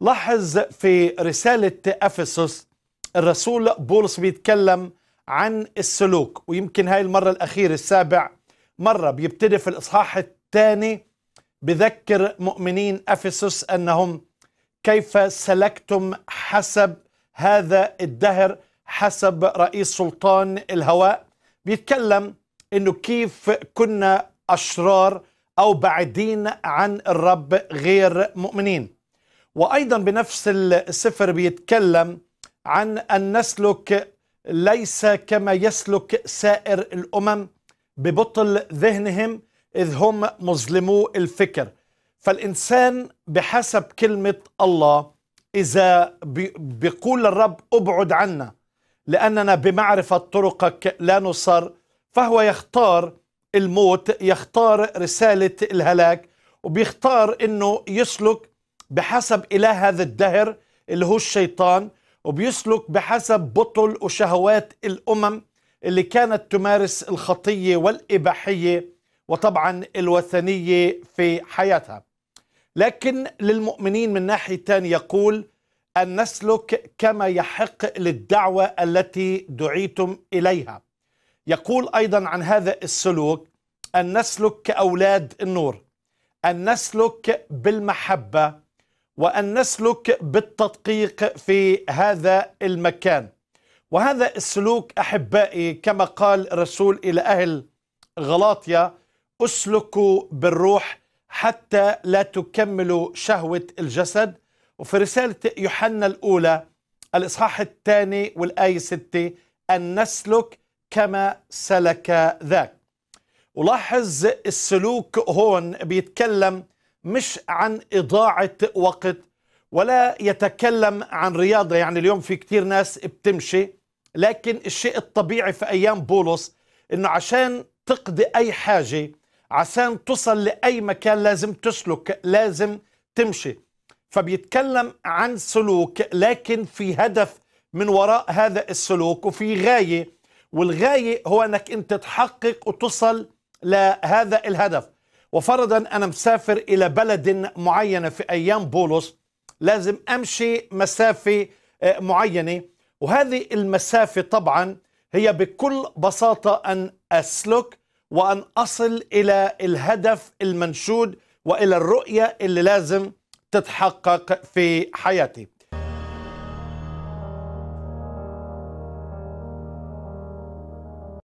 لاحظ في رسالة أفسس الرسول بولس بيتكلم عن السلوك، ويمكن هاي المرة الأخيرة السابع مرة بيبتدي في الإصحاح الثاني بذكر مؤمنين أفسس أنهم كيف سلكتم حسب هذا الدهر حسب رئيس سلطان الهواء. بيتكلم أنه كيف كنا أشرار أو بعيدين عن الرب غير مؤمنين. وأيضا بنفس السفر بيتكلم عن أن نسلك ليس كما يسلك سائر الأمم ببطل ذهنهم إذ هم مظلمو الفكر. فالإنسان بحسب كلمة الله إذا بيقول للرب أبعد عنا لأننا بمعرفة طرقك لا نصر، فهو يختار الموت، يختار رسالة الهلاك، وبيختار أنه يسلك بحسب إله هذا الدهر اللي هو الشيطان، وبيسلك بحسب بطل وشهوات الأمم اللي كانت تمارس الخطية والإباحية وطبعا الوثنية في حياتها. لكن للمؤمنين من ناحية تانية يقول أن نسلك كما يحق للدعوة التي دعيتم إليها. يقول أيضا عن هذا السلوك أن نسلك كأولاد النور، أن نسلك بالمحبة، وأن نسلك بالتدقيق في هذا المكان. وهذا السلوك أحبائي كما قال الرسول إلى أهل غلاطيا: أسلكوا بالروح حتى لا تكملوا شهوة الجسد. وفي رسالة يوحنا الأولى الإصحاح الثاني والآية 6: أن نسلك كما سلك ذاك. ولاحظ السلوك هون بيتكلم مش عن إضاعة وقت ولا يتكلم عن رياضة. يعني اليوم في كتير ناس بتمشي، لكن الشيء الطبيعي في أيام بولس إنه عشان تقضي أي حاجة، عشان توصل لأي مكان، لازم تسلك، لازم تمشي. فبيتكلم عن سلوك لكن في هدف من وراء هذا السلوك، وفي غاية، والغاية هو أنك أنت تحقق وتصل لهذا الهدف. وفرضا أنا مسافر إلى بلد معينة في أيام بولس، لازم أمشي مسافة معينة، وهذه المسافة طبعا هي بكل بساطة أن أسلك وأن أصل إلى الهدف المنشود وإلى الرؤية اللي لازم تتحقق في حياتي.